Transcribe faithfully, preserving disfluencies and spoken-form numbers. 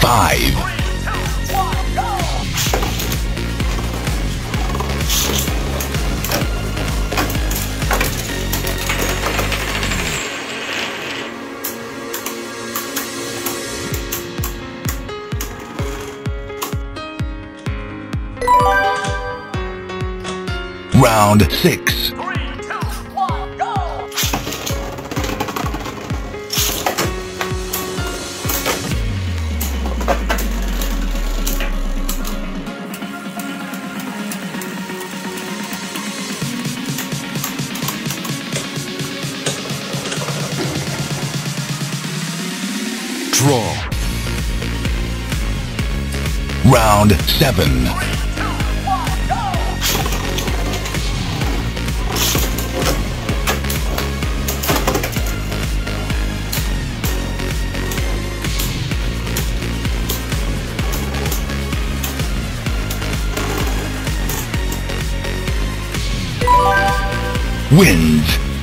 five. Round six. Draw. Round seven. Wins.